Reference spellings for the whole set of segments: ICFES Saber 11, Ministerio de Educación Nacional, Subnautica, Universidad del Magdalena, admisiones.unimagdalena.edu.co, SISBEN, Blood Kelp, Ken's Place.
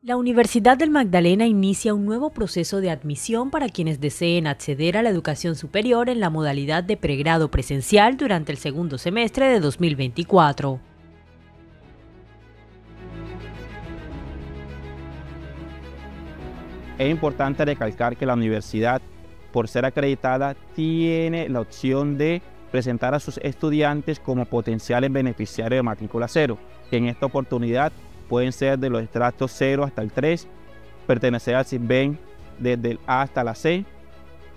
La Universidad del Magdalena inicia un nuevo proceso de admisión para quienes deseen acceder a la educación superior en la modalidad de pregrado presencial durante el segundo semestre de 2024. Es importante recalcar que la universidad, por ser acreditada, tiene la opción de presentar a sus estudiantes como potenciales beneficiarios de matrícula cero, que en esta oportunidad pueden ser de los estratos 0 hasta el 3, pertenecer al SISBEN desde el A hasta la C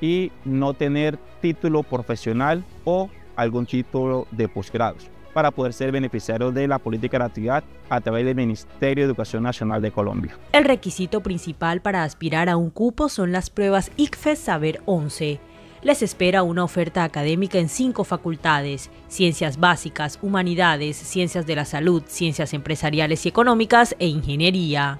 y no tener título profesional o algún título de posgrados para poder ser beneficiarios de la política de actividad a través del Ministerio de Educación Nacional de Colombia. El requisito principal para aspirar a un cupo son las pruebas ICFES Saber 11. Les espera una oferta académica en 5 facultades: Ciencias Básicas, Humanidades, Ciencias de la Salud, Ciencias Empresariales y Económicas e Ingeniería.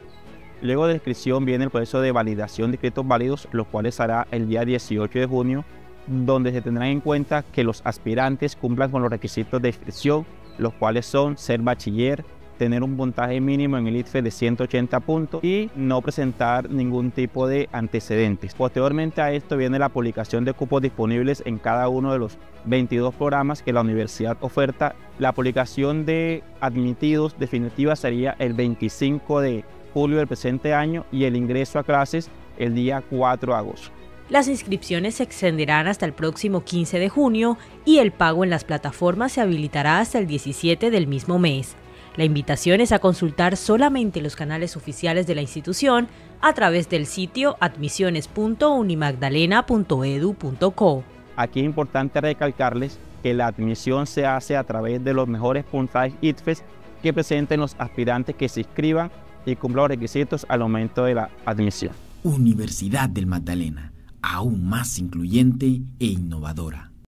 Luego de la inscripción viene el proceso de validación de créditos válidos, los cuales hará el día 18 de junio, donde se tendrán en cuenta que los aspirantes cumplan con los requisitos de inscripción, los cuales son ser bachiller, tener un puntaje mínimo en el ICFES de 180 puntos y no presentar ningún tipo de antecedentes. Posteriormente a esto viene la publicación de cupos disponibles en cada uno de los 22 programas que la universidad oferta. La publicación de admitidos definitiva sería el 25 de julio del presente año y el ingreso a clases el día 4 de agosto. Las inscripciones se extenderán hasta el próximo 15 de junio y el pago en las plataformas se habilitará hasta el 17 del mismo mes. La invitación es a consultar solamente los canales oficiales de la institución a través del sitio admisiones.unimagdalena.edu.co. Aquí es importante recalcarles que la admisión se hace a través de los mejores puntajes ICFES que presenten los aspirantes que se inscriban y cumplan los requisitos al momento de la admisión. Universidad del Magdalena, aún más incluyente e innovadora.